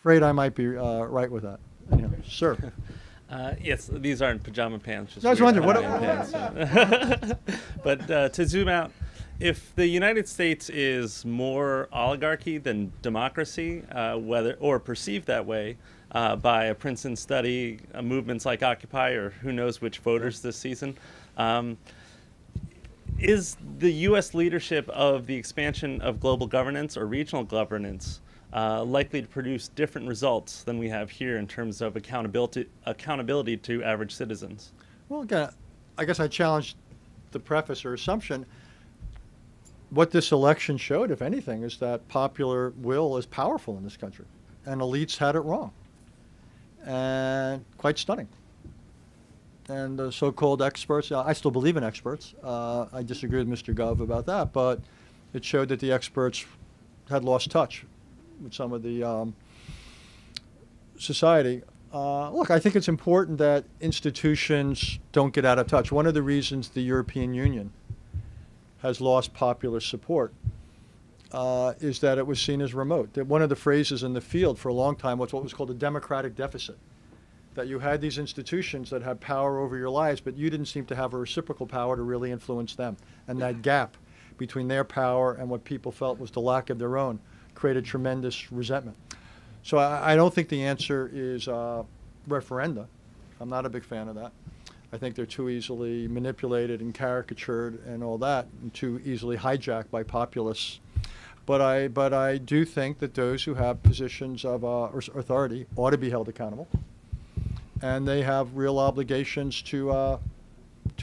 afraid I might be right with that. Anyhow, sir. Yes, these aren't pajama pants. Just I was wondering, what pants, but to zoom out, if the United States is more oligarchy than democracy, whether or perceived that way by a Princeton study, movements like Occupy, or who knows which voters this season, is the U.S. leadership of the expansion of global governance or regional governance likely to produce different results than we have here in terms of accountability to average citizens? Well, again, I guess I challenged the preface or assumption. What this election showed, if anything, is that popular will is powerful in this country, and elites had it wrong, and quite stunning. And the so-called experts, I still believe in experts. I disagree with Mr. Gove about that, but it showed that the experts had lost touch with some of the society. Look, I think it's important that institutions don't get out of touch. One of the reasons the European Union has lost popular support is that it was seen as remote. That one of the phrases in the field for a long time was what was called a democratic deficit. That you had these institutions that had power over your lives, but you didn't seem to have a reciprocal power to really influence them. And that gap between their power and what people felt was the lack of their own created tremendous resentment. So I don't think the answer is referenda. I'm not a big fan of that. I think they're too easily manipulated and caricatured and all that, and too easily hijacked by populists. But I do think that those who have positions of authority ought to be held accountable. And they have real obligations to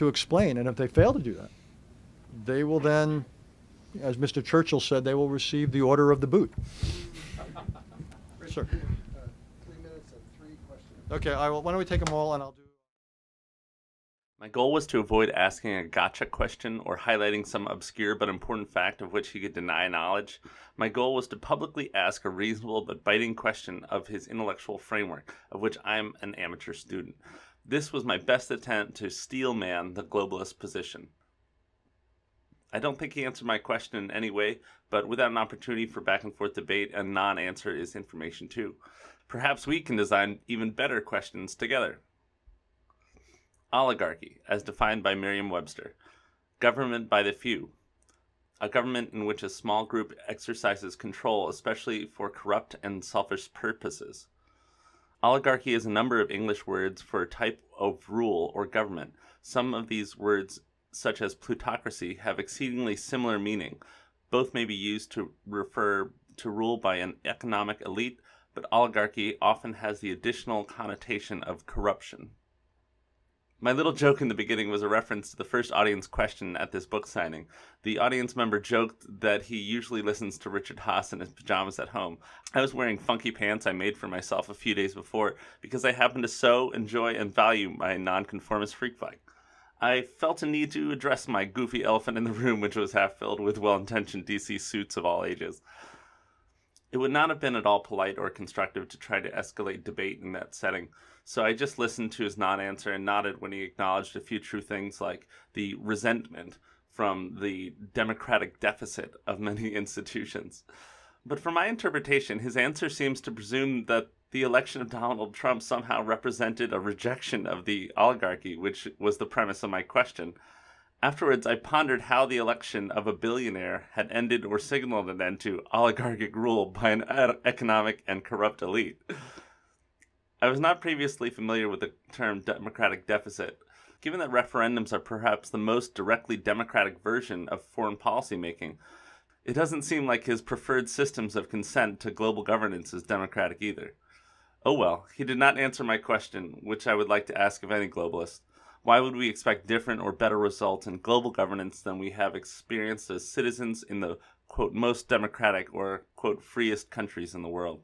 explain. And if they fail to do that, they will then, as Mr. Churchill said, they will receive the order of the boot. Sir. 3 minutes and 3 questions. Okay, why don't we take them all, and I'll do. My goal was to avoid asking a gotcha question or highlighting some obscure but important fact of which he could deny knowledge. My goal was to publicly ask a reasonable but biting question of his intellectual framework, of which I'm an amateur student. This was my best attempt to steel man the globalist position. I don't think he answered my question in any way, but without an opportunity for back and forth debate, a non-answer is information too. Perhaps we can design even better questions together. Oligarchy, as defined by Merriam-Webster. Government by the few. A government in which a small group exercises control, especially for corrupt and selfish purposes. Oligarchy is a number of English words for a type of rule or government. Some of these words, such as plutocracy, have exceedingly similar meaning. Both may be used to refer to rule by an economic elite, but oligarchy often has the additional connotation of corruption. My little joke in the beginning was a reference to the first audience question at this book signing. The audience member joked that he usually listens to Richard Haass in his pajamas at home. I was wearing funky pants I made for myself a few days before because I happen to so enjoy and value my nonconformist freak flag. I felt a need to address my goofy elephant in the room, which was half filled with well-intentioned DC suits of all ages. It would not have been at all polite or constructive to try to escalate debate in that setting, so I just listened to his non-answer and nodded when he acknowledged a few true things like the resentment from the democratic deficit of many institutions. But from my interpretation, his answer seems to presume that the election of Donald Trump somehow represented a rejection of the oligarchy, which was the premise of my question. Afterwards, I pondered how the election of a billionaire had ended or signaled an end to oligarchic rule by an economic and corrupt elite. I was not previously familiar with the term democratic deficit. Given that referendums are perhaps the most directly democratic version of foreign policy making, it doesn't seem like his preferred systems of consent to global governance is democratic either. Oh well, he did not answer my question, which I would like to ask of any globalist. Why would we expect different or better results in global governance than we have experienced as citizens in the, quote, most democratic or, quote, freest countries in the world?